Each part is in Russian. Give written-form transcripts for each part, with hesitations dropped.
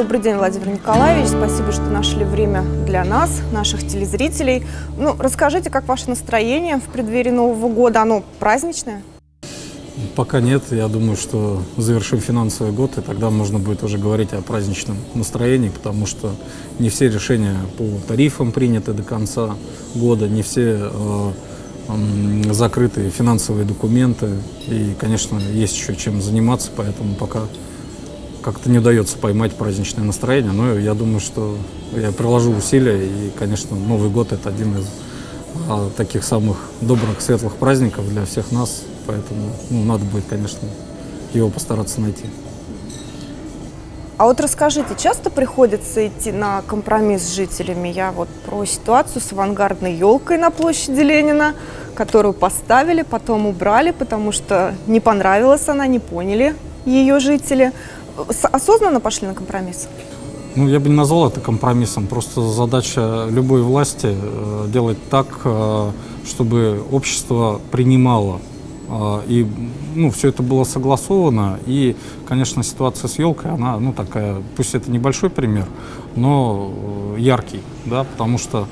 Добрый день, Владимир Николаевич. Спасибо, что нашли время для нас, наших телезрителей. Ну, расскажите, как ваше настроение в преддверии Нового года? Оно праздничное? Пока нет. Я думаю, что завершим финансовый год, и тогда можно будет уже говорить о праздничном настроении, потому что не все решения по тарифам приняты до конца года, не все закрыты финансовые документы. И, конечно, есть еще чем заниматься, поэтому пока как-то не удается поймать праздничное настроение. Но я думаю, что я приложу усилия, и, конечно, Новый год – это один из таких самых добрых, светлых праздников для всех нас. Поэтому надо будет, конечно, его постараться найти. А вот расскажите, часто приходится идти на компромисс с жителями? Я вот про ситуацию с авангардной елкой на площади Ленина, которую поставили, потом убрали, потому что не понравилась она, не поняли ее жители. Осознанно пошли на компромисс? Ну, я бы не назвал это компромиссом. Просто задача любой власти делать так, чтобы общество принимало. И все это было согласовано. И, конечно, ситуация с елкой, она такая, пусть это небольшой пример, но яркий, да, потому что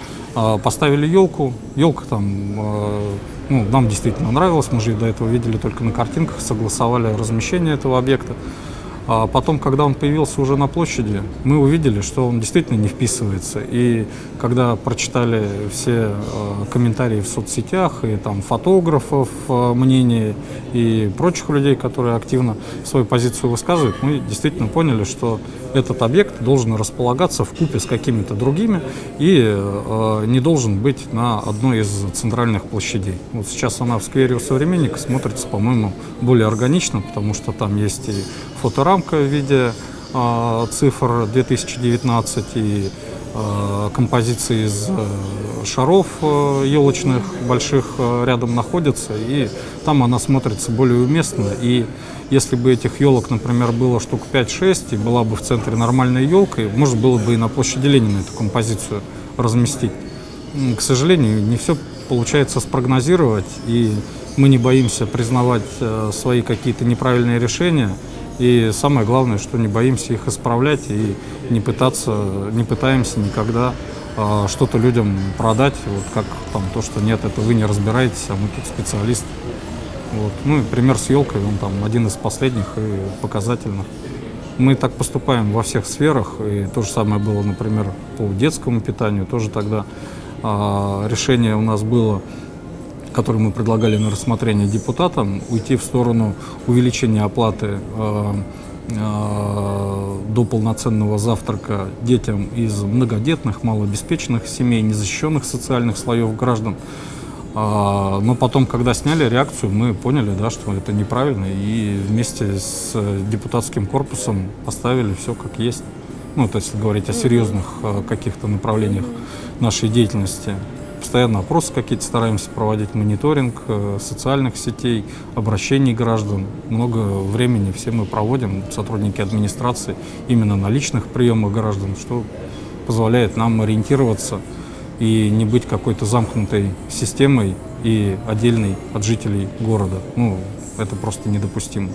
поставили елку, елка нам действительно нравилась, мы же до этого видели только на картинках, согласовали размещение этого объекта. А потом, когда он появился уже на площади, мы увидели, что он действительно не вписывается. И когда прочитали все комментарии в соцсетях, и там фотографов, мнений и прочих людей, которые активно свою позицию высказывают, мы действительно поняли, что этот объект должен располагаться вкупе с какими-то другими и не должен быть на одной из центральных площадей. Вот сейчас она в сквере у Современника смотрится, по-моему, более органично, потому что там есть и фоторамка в виде цифр 2019 и композиции из шаров елочных больших рядом находятся, и там она смотрится более уместно. И если бы этих елок, например, было штук 5-6 и была бы в центре нормальная елка, можно было бы и на площади Ленина эту композицию разместить. К сожалению, не все получается спрогнозировать, и мы не боимся признавать свои какие-то неправильные решения. И самое главное, что не боимся их исправлять и не пытаемся никогда что-то людям продать. Вот как там то, что нет, это вы не разбираетесь, а мы тут специалисты. Вот. Ну и пример с елкой, он там один из последних и показательных. Мы так поступаем во всех сферах, и то же самое было, например, по детскому питанию. Тоже тогда решение у нас было, который мы предлагали на рассмотрение депутатам, уйти в сторону увеличения оплаты до полноценного завтрака детям из многодетных, малообеспеченных семей, незащищенных социальных слоев граждан. Но потом, когда сняли реакцию, мы поняли, да, что это неправильно, и вместе с депутатским корпусом оставили все как есть. Ну, то есть, если говорить о серьезных каких-то направлениях нашей деятельности. Постоянно опросы какие-то стараемся проводить, мониторинг социальных сетей, обращений граждан. Много времени все мы проводим, сотрудники администрации, именно на личных приемах граждан, что позволяет нам ориентироваться и не быть какой-то замкнутой системой и отдельной от жителей города. Ну, это просто недопустимо.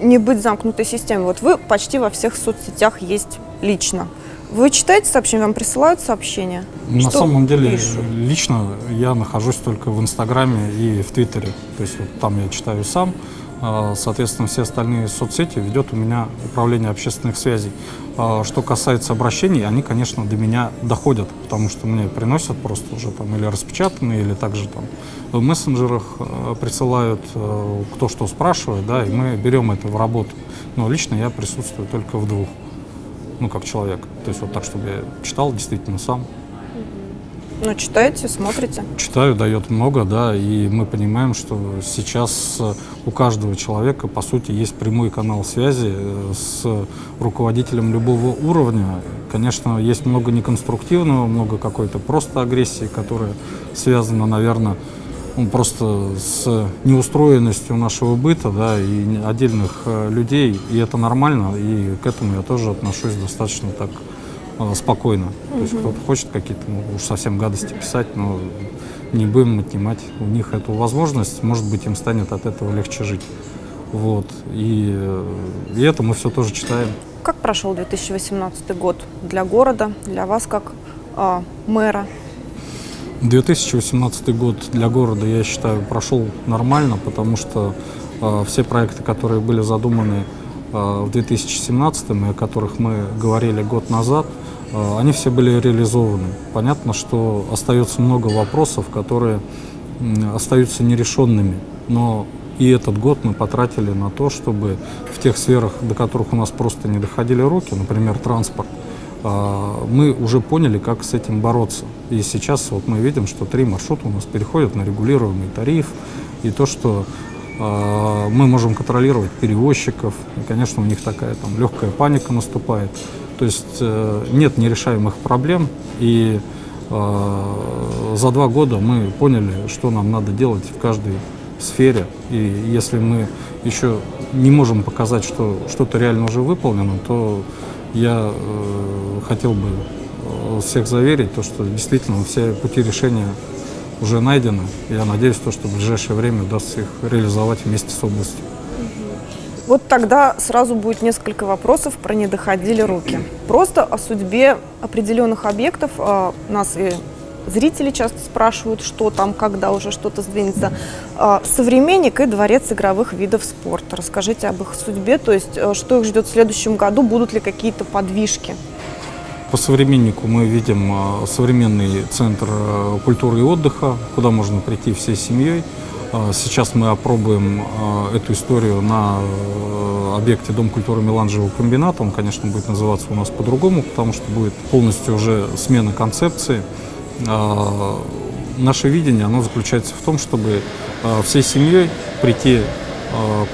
Не быть замкнутой системой. Вот вы почти во всех соцсетях есть лично. Вы читаете сообщения, вам присылают сообщения? На самом деле, лично я нахожусь только в Инстаграме и в Твиттере. То есть вот там я читаю сам. Соответственно, все остальные соцсети ведет у меня управление общественных связей. Что касается обращений, они, конечно, до меня доходят, потому что мне приносят просто уже там или распечатанные, или также там в мессенджерах присылают, кто что спрашивает, да, и мы берем это в работу. Но лично я присутствую только в двух. Ну, как человек. То есть вот так, чтобы я читал действительно сам. Ну, читаете, смотрите? Читаю, дает много, да, и мы понимаем, что сейчас у каждого человека, по сути, есть прямой канал связи с руководителем любого уровня. Конечно, есть много неконструктивного, много какой-то просто агрессии, которая связана, наверное, просто с неустроенностью нашего быта, да, и отдельных людей, и это нормально, и к этому я тоже отношусь достаточно так спокойно. То есть кто-то хочет какие-то, уж совсем гадости писать, но не будем отнимать у них эту возможность, может быть, им станет от этого легче жить. Вот, и это мы все тоже читаем. Как прошел 2018 год для города, для вас как мэра? 2018 год для города, я считаю, прошел нормально, потому что все проекты, которые были задуманы в 2017 и о которых мы говорили год назад, они все были реализованы. Понятно, что остается много вопросов, которые остаются нерешенными, но и этот год мы потратили на то, чтобы в тех сферах, до которых у нас просто не доходили руки, например, транспорт, мы уже поняли, как с этим бороться. И сейчас вот мы видим, что 3 маршрута у нас переходят на регулируемый тариф, и то, что мы можем контролировать перевозчиков, и, конечно, у них такая там легкая паника наступает. То есть нет нерешаемых проблем, и за 2 года мы поняли, что нам надо делать в каждой сфере, и если мы еще не можем показать, что что-то реально уже выполнено, то я хотел бы всех заверить, то, что действительно все пути решения уже найдены. Я надеюсь, то, что в ближайшее время удастся их реализовать вместе с областью. Вот тогда сразу будет несколько вопросов про «не доходили руки». Просто о судьбе определенных объектов нас и зрители часто спрашивают, что там, когда уже что-то сдвинется. «Современник» и дворец игровых видов спорта. Расскажите об их судьбе, то есть что их ждет в следующем году, будут ли какие-то подвижки? По «Современнику» мы видим современный центр культуры и отдыха, куда можно прийти всей семьей. Сейчас мы опробуем эту историю на объекте Дом культуры Меланджевого комбината. Он, конечно, будет называться у нас по-другому, потому что будет полностью уже смена концепции. Наше видение, оно заключается в том, чтобы всей семьей прийти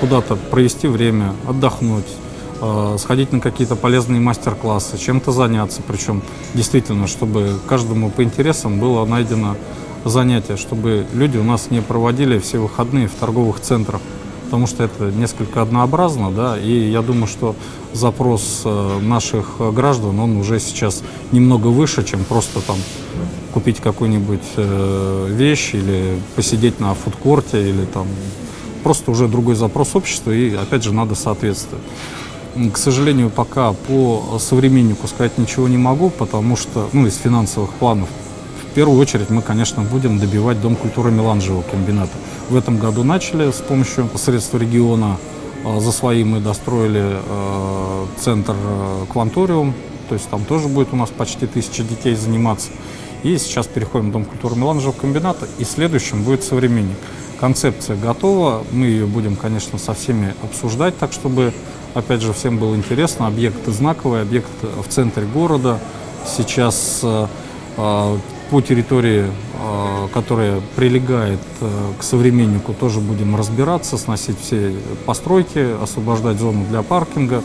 куда-то, провести время, отдохнуть, сходить на какие-то полезные мастер-классы, чем-то заняться. Причем действительно, чтобы каждому по интересам было найдено занятие, чтобы люди у нас не проводили все выходные в торговых центрах, потому что это несколько однообразно, да, и я думаю, что запрос наших граждан, он уже сейчас немного выше, чем просто там купить какую-нибудь вещь или посидеть на фудкорте, или там просто уже другой запрос общества, и опять же надо соответствовать. К сожалению, пока по «Современнику» сказать ничего не могу, потому что, ну, из финансовых планов, в первую очередь мы, конечно, будем добивать Дом культуры Меланжевого комбината. В этом году начали с помощью средств региона, за свои мы достроили центр «Кванториум», то есть там тоже будет у нас почти 1000 детей заниматься. И сейчас переходим в Дом культуры Меланжевого комбината, и следующим будет «Современник». Концепция готова, мы ее будем, конечно, со всеми обсуждать, так чтобы, опять же, всем было интересно. Объект знаковый, объект в центре города. Сейчас по территории, которая прилегает к «Современнику», тоже будем разбираться, сносить все постройки, освобождать зону для паркинга,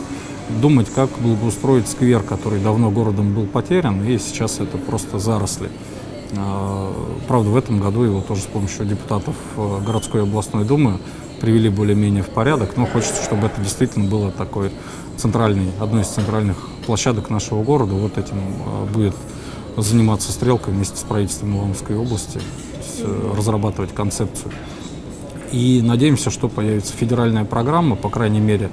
думать, как благоустроить сквер, который давно городом был потерян, и сейчас это просто заросли. Правда, в этом году его тоже с помощью депутатов городской и областной думы привели более-менее в порядок, но хочется, чтобы это действительно было такой центральной, одной из центральных площадок нашего города. Вот этим будет заниматься «Стрелка» вместе с правительством Ивановской области, разрабатывать концепцию. И надеемся, что появится федеральная программа, по крайней мере,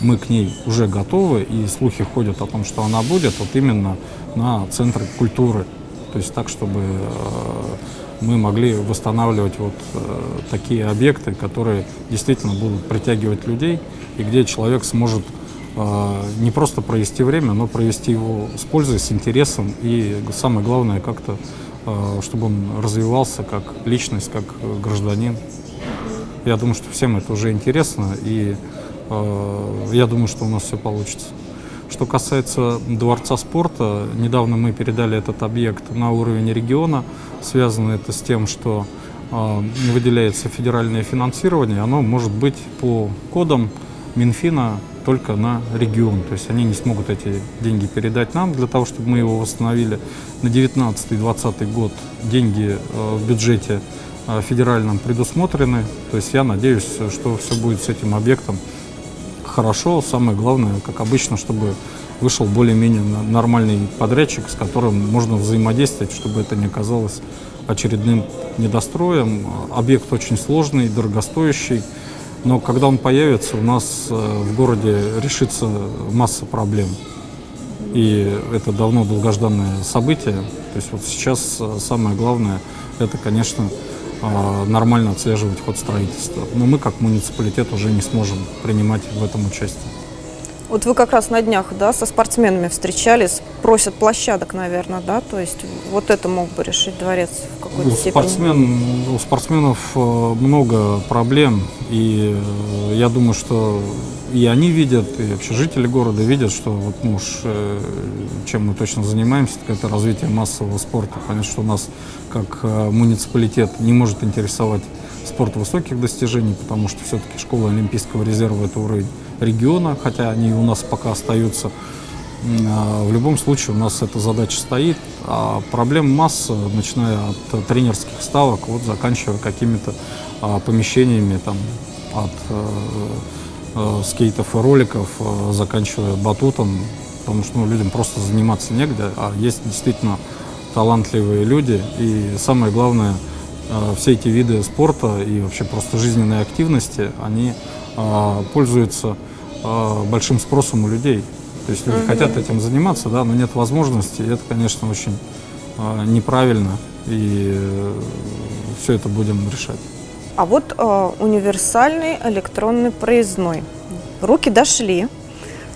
мы к ней уже готовы, и слухи ходят о том, что она будет вот именно на центры культуры. То есть так, чтобы мы могли восстанавливать вот такие объекты, которые действительно будут притягивать людей, и где человек сможет не просто провести время, но провести его с пользой, с интересом, и самое главное, как-то, чтобы он развивался как личность, как гражданин. Я думаю, что всем это уже интересно, и я думаю, что у нас все получится. Что касается дворца спорта, недавно мы передали этот объект на уровень региона. Связано это с тем, что выделяется федеральное финансирование. Оно может быть по кодам Минфина только на регион. То есть они не смогут эти деньги передать нам для того, чтобы мы его восстановили. На 2019-2020 год деньги в бюджете федеральном предусмотрены. То есть я надеюсь, что все будет с этим объектом хорошо. Самое главное, как обычно, чтобы вышел более-менее нормальный подрядчик, с которым можно взаимодействовать, чтобы это не оказалось очередным недостроем. Объект очень сложный, дорогостоящий. Но когда он появится, у нас в городе решится масса проблем. И это давно долгожданное событие. То есть вот сейчас самое главное – это, конечно, нормально отслеживать ход строительства. Но мы, как муниципалитет, уже не сможем принимать в этом участие. Вот вы как раз на днях, да, со спортсменами встречались, просят площадок, наверное, да? То есть вот это мог бы решить дворец в какой-то степени? У спортсменов много проблем, и я думаю, что и они видят, и вообще жители города видят, что вот, ну, уж, чем мы точно занимаемся, так это развитие массового спорта. Понятно, что у нас как муниципалитет не может интересовать спорт высоких достижений, потому что все-таки школа Олимпийского резерва – это уровень региона, хотя они у нас пока остаются. В любом случае у нас эта задача стоит, а проблем масса, начиная от тренерских ставок, вот, заканчивая какими-то помещениями там, от скейтов и роликов, заканчивая батутом, потому что, ну, людям просто заниматься негде, а есть действительно талантливые люди, и самое главное, все эти виды спорта и вообще просто жизненной активности, они пользуются большим спросом у людей. То есть люди хотят этим заниматься, да, но нет возможности, и это, конечно, очень неправильно, и все это будем решать. А вот универсальный электронный проездной. Руки дошли,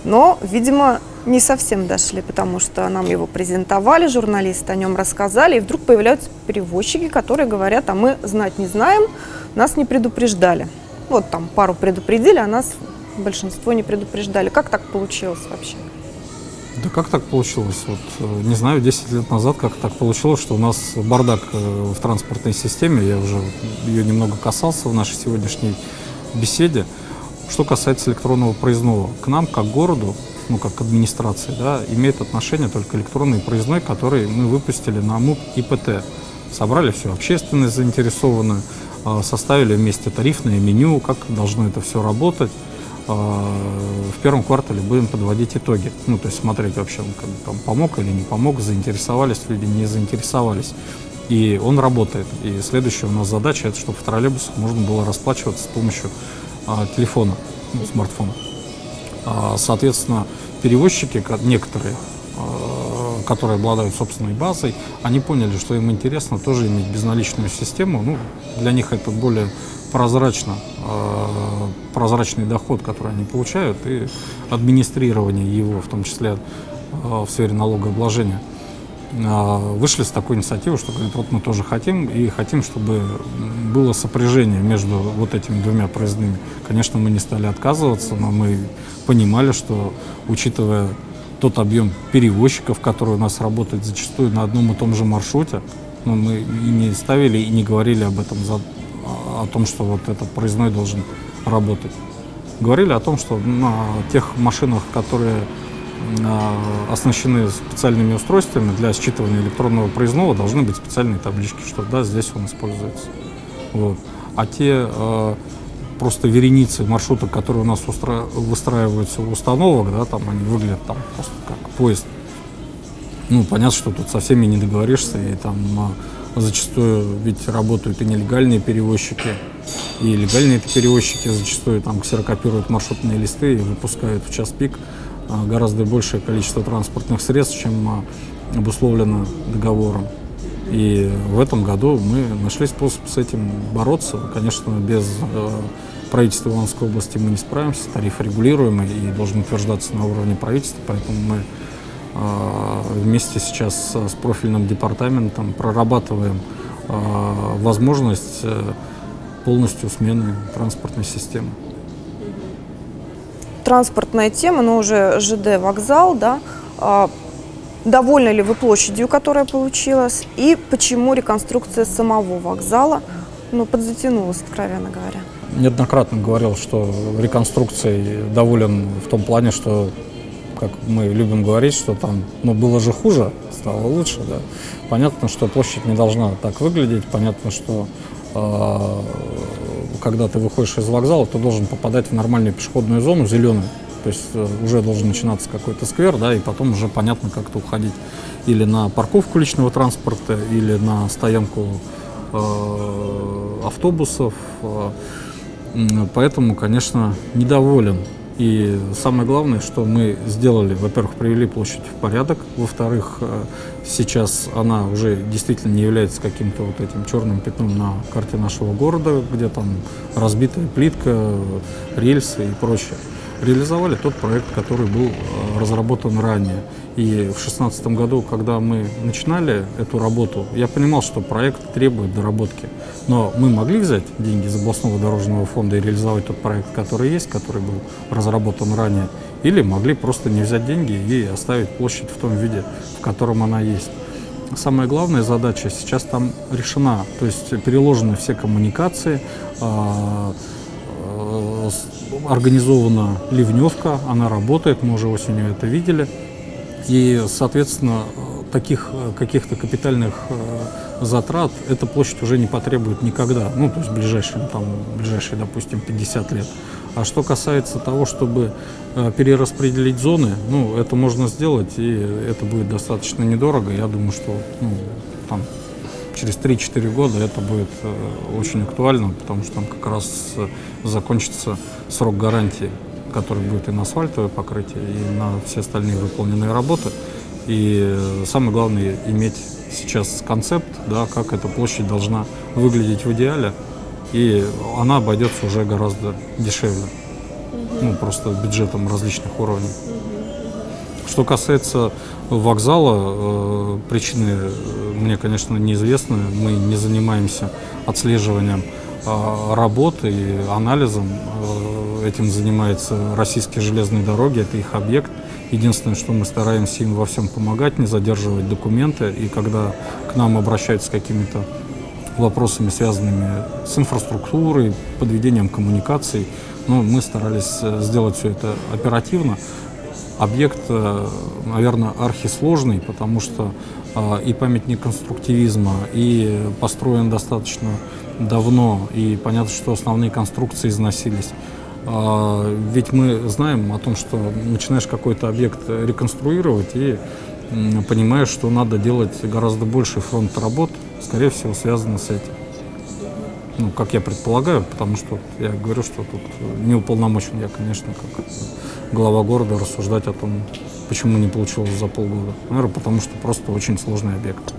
но, видимо, не совсем дошли, потому что нам его презентовали, журналисты о нем рассказали, и вдруг появляются перевозчики, которые говорят, а мы знать не знаем, нас не предупреждали. Вот там пару предупредили, а нас большинство не предупреждали. Как так получилось вообще? Да как так получилось? Вот, не знаю, 10 лет назад как так получилось, что у нас бардак в транспортной системе, я уже ее немного касался в нашей сегодняшней беседе. Что касается электронного проездного, к нам, как городу, ну, как администрации, да, имеет отношение только электронный проездной, который мы выпустили на МУП ИПТ. Собрали всю общественность заинтересованную, составили вместе тарифное меню, как должно это все работать. В первом квартале будем подводить итоги. Ну, то есть смотреть вообще, он там помог или не помог, заинтересовались люди, не заинтересовались. И он работает. И следующая у нас задача – это чтобы в троллейбусах можно было расплачиваться с помощью телефона, ну, смартфона. Соответственно, перевозчики, некоторые, которые обладают собственной базой, они поняли, что им интересно тоже иметь безналичную систему. Ну, для них это более прозрачно, прозрачный доход, который они получают, и администрирование его, в том числе в сфере налогообложения. Вышли с такой инициативой, что говорят, вот мы тоже хотим, и хотим, чтобы было сопряжение между вот этими двумя проездными. Конечно, мы не стали отказываться, но мы понимали, что, учитывая тот объем перевозчиков, которые у нас работают зачастую на одном и том же маршруте, но мы и не ставили, и не говорили об этом, о том, что вот этот проездной должен работать. Говорили о том, что на тех машинах, которые оснащены специальными устройствами для считывания электронного проездного, должны быть специальные таблички, что да, здесь он используется. Вот. А те просто вереницы маршрутов, которые у нас выстраиваются у установок, да, там они выглядят там просто как поезд. Ну, понятно, что тут со всеми не договоришься, и там зачастую ведь работают и нелегальные перевозчики, и легальные перевозчики зачастую там ксерокопируют маршрутные листы и выпускают в час пик гораздо большее количество транспортных средств, чем обусловлено договором. И в этом году мы нашли способ с этим бороться. Конечно, без правительства Ивановской области мы не справимся, тариф регулируемый и должен утверждаться на уровне правительства, поэтому мы вместе сейчас с профильным департаментом прорабатываем возможность полностью смены транспортной системы. Транспортная тема, но уже ЖД вокзал, да? Довольны ли вы площадью, которая получилась, и почему реконструкция самого вокзала, ну, подзатянулась, откровенно говоря? Неоднократно говорил, что реконструкцией доволен в том плане, что, как мы любим говорить, что там, ну, было же хуже, стало лучше, да. Понятно, что площадь не должна так выглядеть, понятно, что когда ты выходишь из вокзала, ты должен попадать в нормальную пешеходную зону, зеленую. То есть уже должен начинаться какой-то сквер, да, и потом уже понятно, как-то уходить или на парковку личного транспорта, или на стоянку автобусов, поэтому, конечно, недоволен. И самое главное, что мы сделали, во-первых, привели площадь в порядок, во-вторых, сейчас она уже действительно не является каким-то вот этим черным пятном на карте нашего города, где там разбитая плитка, рельсы и прочее. Реализовали тот проект, который был разработан ранее. И в 2016 году, когда мы начинали эту работу, я понимал, что проект требует доработки. Но мы могли взять деньги из областного дорожного фонда и реализовать тот проект, который есть, который был разработан ранее, или могли просто не взять деньги и оставить площадь в том виде, в котором она есть. Самая главная задача сейчас там решена, то есть переложены все коммуникации, организована ливневка, она работает, мы уже осенью это видели. И, соответственно, таких каких-то капитальных затрат эта площадь уже не потребует никогда, ну, то есть ближайшие, допустим, 50 лет. А что касается того, чтобы перераспределить зоны, ну, это можно сделать, и это будет достаточно недорого. Я думаю, что там через 3-4 года это будет очень актуально, потому что там как раз закончится срок гарантии, который будет и на асфальтовое покрытие, и на все остальные выполненные работы. И самое главное иметь сейчас концепт, да, как эта площадь должна выглядеть в идеале, и она обойдется уже гораздо дешевле, ну, просто бюджетом различных уровней. Что касается вокзала, причины мне, конечно, неизвестны. Мы не занимаемся отслеживанием работ и анализом. Этим занимаются Российские железные дороги, это их объект. Единственное, что мы стараемся им во всем помогать, не задерживать документы. И когда к нам обращаются с какими-то вопросами, связанными с инфраструктурой, подведением коммуникаций, ну, мы старались сделать все это оперативно. Объект, наверное, архисложный, потому что и памятник конструктивизма, и построен достаточно давно, и понятно, что основные конструкции износились. Ведь мы знаем о том, что начинаешь какой-то объект реконструировать и понимаешь, что надо делать гораздо больший фронт работ, скорее всего, связано с этим. Ну, как я предполагаю, потому что я говорю, что тут не уполномочен я, конечно, как глава города рассуждать о том, почему не получилось за полгода. Наверное, потому что просто очень сложный объект.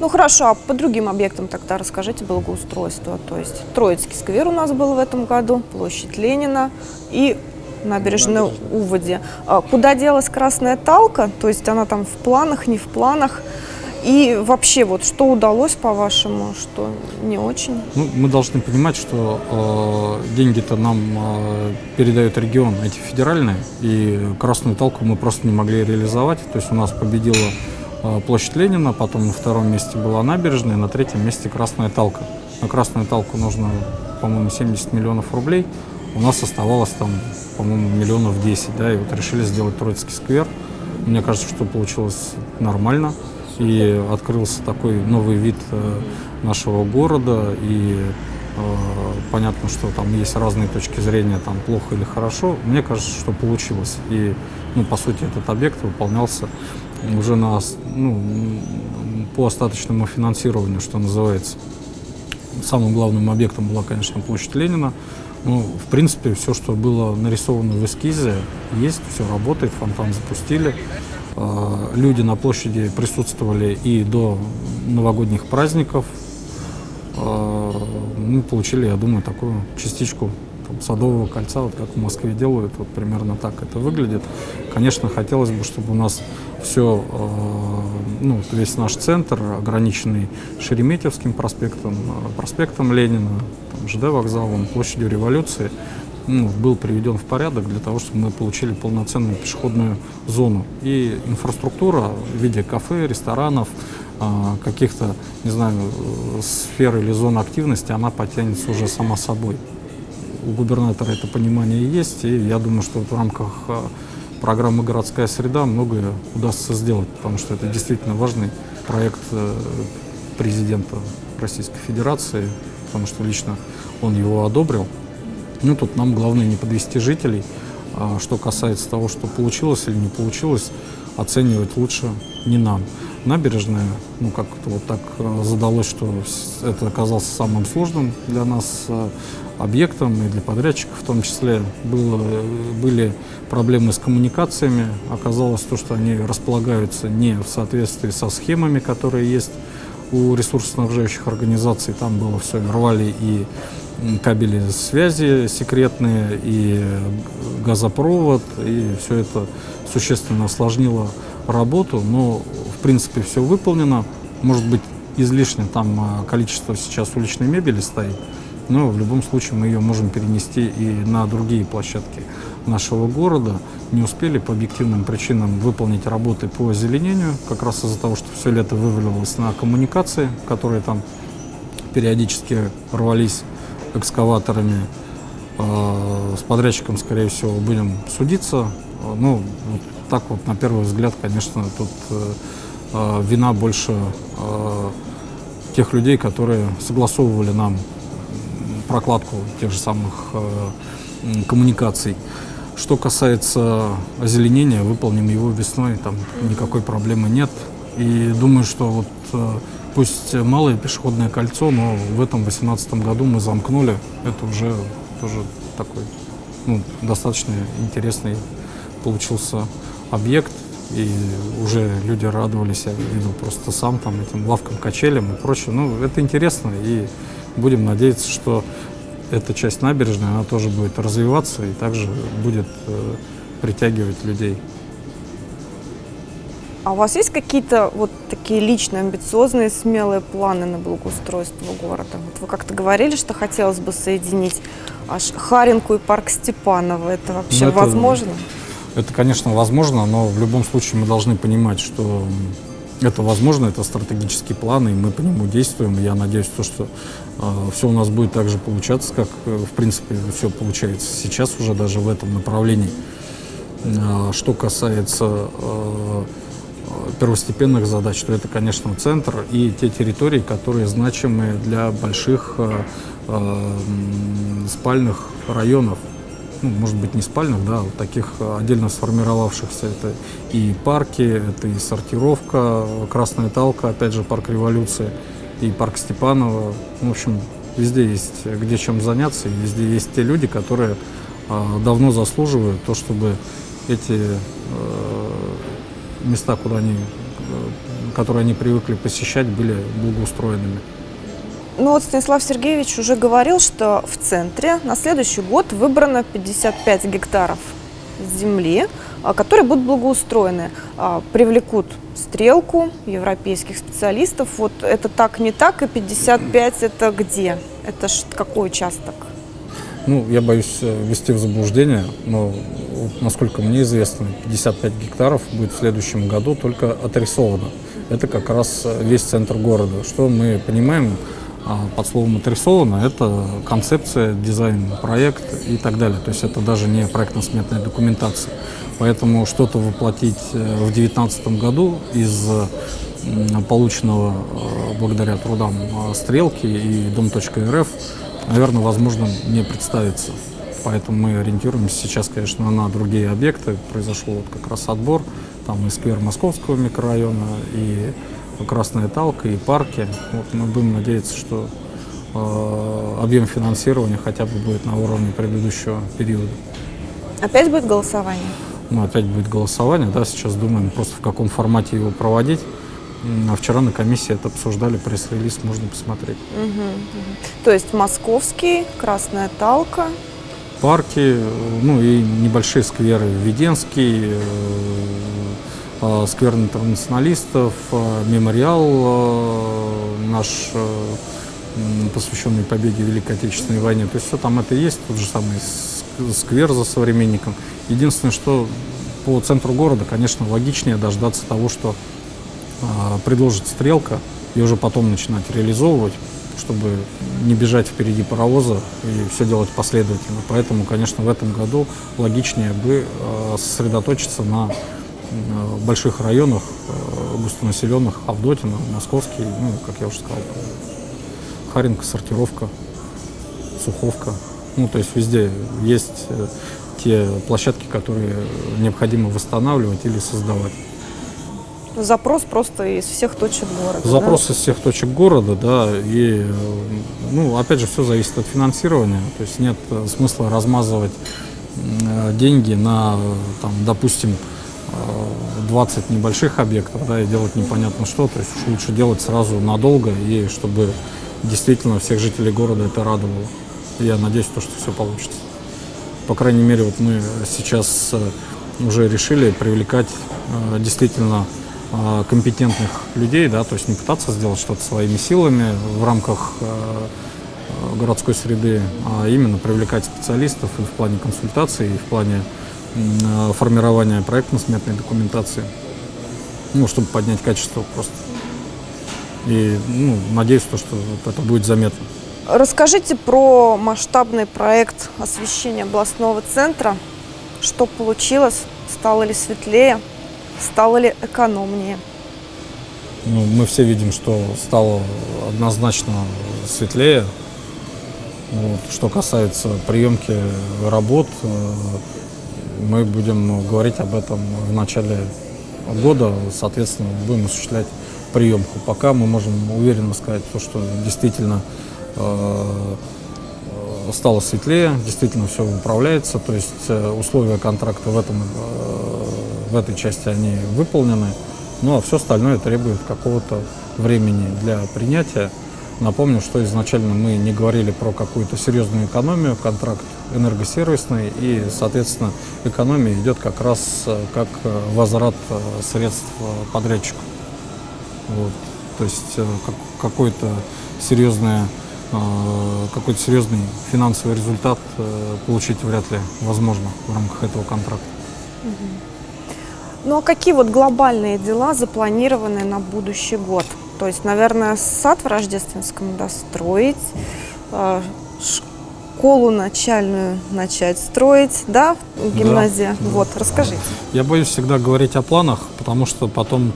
Ну хорошо, а по другим объектам тогда расскажите благоустройство. То есть Троицкий сквер у нас был в этом году, площадь Ленина и набережная Уводе. Куда делась Красная Талка? То есть она там в планах, не в планах? И вообще, вот что удалось, по-вашему, что не очень? Ну, мы должны понимать, что деньги-то нам передает регион, эти федеральные, и Красную Талку мы просто не могли реализовать. То есть у нас победила площадь Ленина, потом на втором месте была набережная, на третьем месте Красная Талка. На Красную Талку нужно, по-моему, 70 миллионов рублей. У нас оставалось там, по-моему, миллионов 10, да, и вот решили сделать Троицкий сквер. Мне кажется, что получилось нормально. И открылся такой новый вид нашего города, и понятно, что там есть разные точки зрения, там плохо или хорошо. Мне кажется, что получилось. И, ну, по сути, этот объект выполнялся уже на, по остаточному финансированию, что называется. Самым главным объектом была, конечно, площадь Ленина. Ну, в принципе, все, что было нарисовано в эскизе, есть, все работает, фонтан запустили. Люди на площади присутствовали и до новогодних праздников. Мы получили, я думаю, такую частичку там садового кольца, вот как в Москве делают, вот примерно так это выглядит. Конечно, хотелось бы, чтобы у нас все, весь наш центр, ограниченный Шереметьевским проспектом, проспектом Ленина, там, ЖД вокзалом, площадью Революции, был приведен в порядок для того, чтобы мы получили полноценную пешеходную зону. И инфраструктура в виде кафе, ресторанов, каких-то, не знаю, сфер или зон активности, она потянется уже сама собой. У губернатора это понимание есть, и я думаю, что в рамках программы «Городская среда» многое удастся сделать, потому что это действительно важный проект президента Российской Федерации, потому что лично он его одобрил. Ну, тут нам главное не подвести жителей. Что касается того, что получилось или не получилось, оценивать лучше не нам. набережная. Ну, как-то вот так задалось, что это оказалось самым сложным для нас объектом и для подрядчиков в том числе. Были проблемы с коммуникациями. Оказалось то, что они располагаются не в соответствии со схемами, которые есть у ресурсоснабжающих организаций. Там было все, рвали и кабели связи секретные, и газопровод, и все это существенно осложнило работу, но в принципе все выполнено. Может быть, излишне там количество сейчас уличной мебели стоит, но в любом случае мы ее можем перенести и на другие площадки нашего города. Не успели по объективным причинам выполнить работы по озеленению, как раз из-за того, что все лето вывалилось на коммуникации, которые там периодически рвались экскаваторами. С подрядчиком, скорее всего, будем судиться. Ну, вот так вот, на первый взгляд, конечно, тут вина больше тех людей, которые согласовывали нам прокладку тех же самых коммуникаций. Что касается озеленения, выполним его весной, там никакой проблемы нет. И думаю, что вот пусть малое пешеходное кольцо, но в этом 2018 году мы замкнули. Это уже тоже такой, ну, достаточно интересный получился объект. И уже люди радовались, я видел просто сам там этим лавкам, качелям и прочее. Ну, это интересно, и будем надеяться, что эта часть набережной, она тоже будет развиваться и также будет притягивать людей. А у вас есть какие-то вот такие личные, амбициозные, смелые планы на благоустройство города? Вот вы как-то говорили, что хотелось бы соединить аж Харинку и парк Степанова. Это вообще возможно? Это, конечно, возможно, но в любом случае мы должны понимать, что это возможно, это стратегический план, и мы по нему действуем. Я надеюсь, что все у нас будет так же получаться, как, в принципе, все получается сейчас уже даже в этом направлении. Что касается первостепенных задач, то это, конечно, центр и те территории, которые значимы для больших спальных районов. Ну, может быть, не спальных, да, вот таких отдельно сформировавшихся. Это и парки, это и сортировка, Красная Талка, опять же, парк Революции, и парк Степанова. В общем, везде есть где чем заняться, и везде есть те люди, которые давно заслуживают то, чтобы эти места, которые они привыкли посещать, были благоустроенными. Ну вот Станислав Сергеевич уже говорил, что в центре на следующий год выбрано 55 гектаров земли, которые будут благоустроены. Привлекут Стрелку, европейских специалистов. Вот это так, не так, и 55 это где? Это какой участок? Ну, я боюсь ввести в заблуждение, но, насколько мне известно, 55 гектаров будет в следующем году только отрисовано. Это как раз весь центр города. Что мы понимаем под словом «отрисовано»? Это концепция, дизайн, проект и так далее. То есть это даже не проектно-сметная документация. Поэтому что-то воплотить в 2019 году из полученного благодаря трудам «Стрелки» и Дом.РФ, наверное, возможно, не представится. Поэтому мы ориентируемся сейчас, конечно, на другие объекты. Произошел вот как раз отбор. Там и сквер Московского микрорайона, и Красная Талка, и парки. Вот мы будем надеяться, что объем финансирования хотя бы будет на уровне предыдущего периода. Опять будет голосование? Ну, опять будет голосование, да. Сейчас думаем просто, в каком формате его проводить. А вчера на комиссии это обсуждали, пресс-релиз можно посмотреть. То есть Московский, Красная Талка, парки, ну и небольшие скверы. Веденский, сквер интернационалистов, мемориал наш, посвященный победе в Великой Отечественной войне. То есть все там это есть, тот же самый сквер за Современником. Единственное, что по центру города, конечно, логичнее дождаться того, что предложит Стрелка, и уже потом начинать реализовывать, чтобы не бежать впереди паровоза и все делать последовательно. Поэтому, конечно, в этом году логичнее бы сосредоточиться на больших районах, густонаселенных: Авдотино, Московский, ну, как я уже сказал, Харенка, сортировка, Суховка. Ну, то есть везде есть те площадки, которые необходимо восстанавливать или создавать. Запрос просто из всех точек города. Запрос, да? Из всех точек города, да. И, ну, опять же, все зависит от финансирования. То есть нет смысла размазывать деньги на, там, допустим, 20 небольших объектов, да, и делать непонятно что. То есть лучше делать сразу надолго, и чтобы действительно всех жителей города это радовало. Я надеюсь, то, что все получится. По крайней мере, вот мы сейчас уже решили привлекать действительно компетентных людей, да, то есть не пытаться сделать что-то своими силами в рамках городской среды, а именно привлекать специалистов и в плане консультаций, и в плане формирования проектно-сметной документации, ну, чтобы поднять качество просто. И, ну, надеюсь, то, что вот это будет заметно. Расскажите про масштабный проект освещения областного центра. Что получилось? Стало ли светлее? Стало ли экономнее? Ну, мы все видим, что стало однозначно светлее. Вот. Что касается приемки работ, мы будем говорить об этом в начале года. Соответственно, будем осуществлять приемку. Пока мы можем уверенно сказать, что действительно стало светлее, действительно все управляется. То есть условия контракта в этой части они выполнены, но все остальное требует какого-то времени для принятия. Напомню, что изначально мы не говорили про какую-то серьезную экономию, контракт энергосервисный, и, соответственно, экономия идет как раз как возврат средств подрядчику. Вот. То есть какой-то серьезный финансовый результат получить вряд ли возможно в рамках этого контракта. Ну а какие вот глобальные дела запланированы на будущий год? То есть, наверное, сад в Рождественском достроить, школу начальную начать строить, да, гимназия? Да, вот, да. Расскажите. Я боюсь всегда говорить о планах, потому что потом,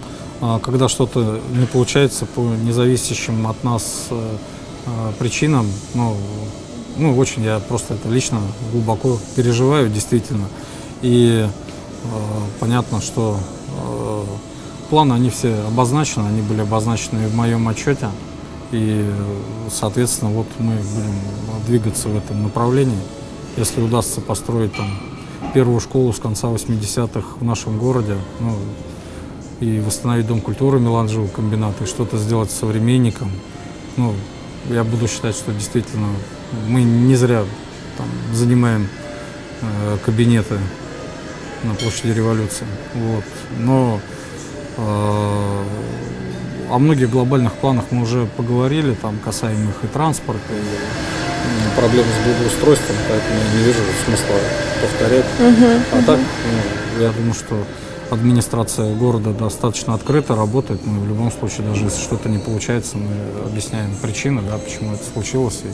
когда что-то не получается по независящим от нас причинам, ну, очень я просто это лично глубоко переживаю, действительно. И понятно, что планы, они все обозначены, они были обозначены в моем отчете. И, соответственно, вот мы будем двигаться в этом направлении. Если удастся построить там первую школу с конца 80-х в нашем городе, ну, и восстановить Дом культуры Меланджевого комбината, и что-то сделать с Современником, ну, я буду считать, что действительно мы не зря там занимаем кабинеты на площади Революции. Вот. Но о многих глобальных планах мы уже поговорили, там, касаемых и транспорта, и проблем с благоустройством, поэтому я не вижу смысла повторять. Так, ну, я думаю, что администрация города достаточно открыто работает. Мы в любом случае, даже если что-то не получается, мы объясняем причины, да, почему это случилось, и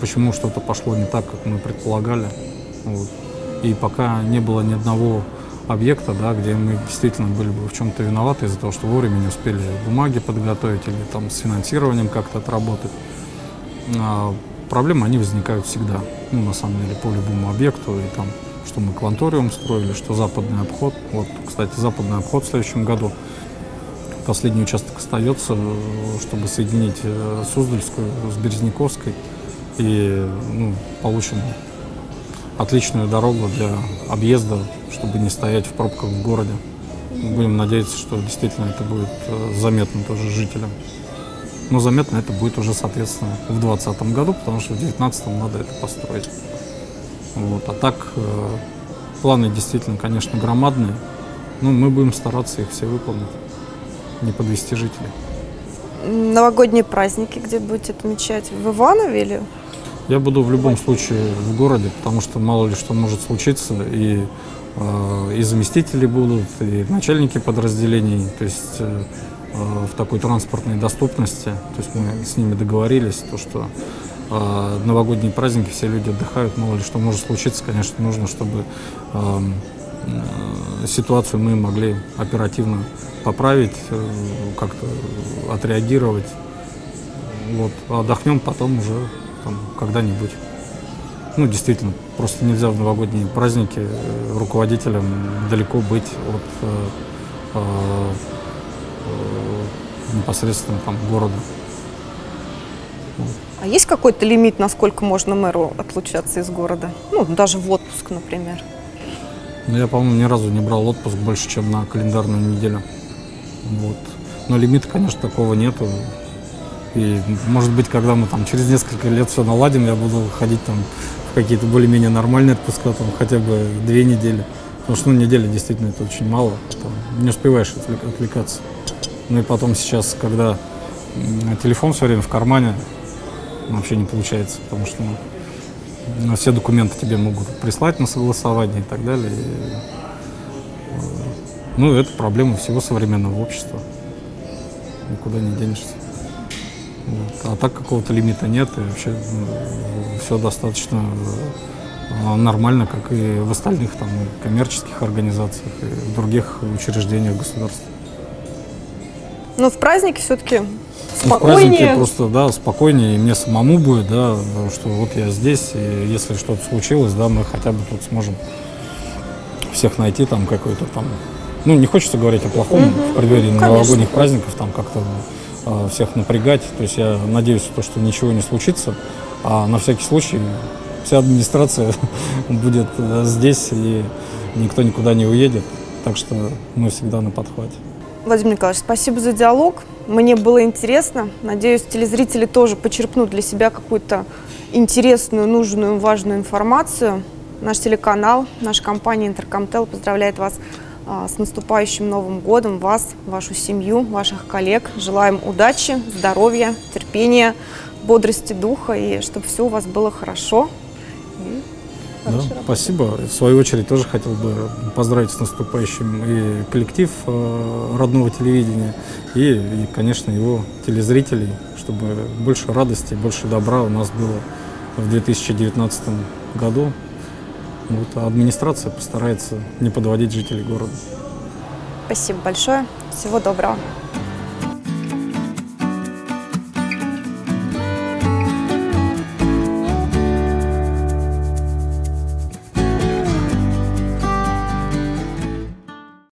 почему что-то пошло не так, как мы предполагали. Вот. И пока не было ни одного объекта, да, где мы действительно были бы в чем-то виноваты из-за того, что вовремя не успели бумаги подготовить или там с финансированием как-то отработать. Проблемы, они возникают всегда, ну, на самом деле, по любому объекту. И там, что мы Кванториум строили, что западный обход. Вот, кстати, западный обход в следующем году. Последний участок остается, чтобы соединить Суздальскую с Березняковской. И, ну, получим отличную дорогу для объезда, чтобы не стоять в пробках в городе. Будем надеяться, что действительно это будет заметно тоже жителям. Но заметно это будет уже, соответственно, в 2020 году, потому что в 2019 надо это построить. Вот. А так планы действительно, конечно, громадные, но мы будем стараться их все выполнить, не подвести жителей. Новогодние праздники где будете отмечать? В Иванове или? Я буду в любом случае в городе, потому что мало ли что может случиться, и заместители будут, и начальники подразделений, то есть в такой транспортной доступности. То есть мы с ними договорились, то, что новогодние праздники, все люди отдыхают, мало ли что может случиться. Конечно, нужно, чтобы ситуацию мы могли оперативно поправить, как-то отреагировать. Вот. Отдохнем потом уже когда-нибудь. Ну, действительно, просто нельзя в новогодние праздники руководителям далеко быть от непосредственно там города. А есть какой-то лимит, насколько можно мэру отлучаться из города? Ну, даже в отпуск, например. Ну, я, по-моему, ни разу не брал отпуск больше, чем на календарную неделю. Вот. Но лимита, конечно, такого нету. И, может быть, когда мы там через несколько лет все наладим, я буду ходить там в какие-то более-менее нормальные отпуска, там хотя бы 2 недели. Потому что, ну, недели действительно это очень мало. Не успеваешь отвлекаться. Ну и потом сейчас, когда телефон все время в кармане, вообще не получается, потому что ну, все документы тебе могут прислать на согласование и так далее. И, ну, это проблема всего современного общества. Никуда не денешься. Вот. А так какого-то лимита нет, и вообще ну, все достаточно нормально, как и в остальных там, коммерческих организациях, и в других учреждениях государства. Но в празднике все-таки спокойнее. В празднике просто, да, спокойнее и мне самому будет, да, что вот я здесь, и если что-то случилось, да, мы хотя бы тут сможем всех найти там какой-то там, ну, не хочется говорить о плохом в преддверии новогодних праздников, там как-то всех напрягать, то есть я надеюсь, что ничего не случится, а на всякий случай вся администрация будет здесь, и никто никуда не уедет, так что мы всегда на подхвате. Владимир Николаевич, спасибо за диалог. Мне было интересно. Надеюсь, телезрители тоже почерпнут для себя какую-то интересную, нужную, важную информацию. Наш телеканал, наша компания «Интеркомтел» поздравляет вас с наступающим Новым годом, вас, вашу семью, ваших коллег. Желаем удачи, здоровья, терпения, бодрости духа и чтобы все у вас было хорошо. Да, спасибо. В свою очередь тоже хотел бы поздравить с наступающим и коллектив родного телевидения, и, конечно, его телезрителей, чтобы больше радости, больше добра у нас было в 2019 году. Вот, а администрация постарается не подводить жителей города. Спасибо большое. Всего доброго.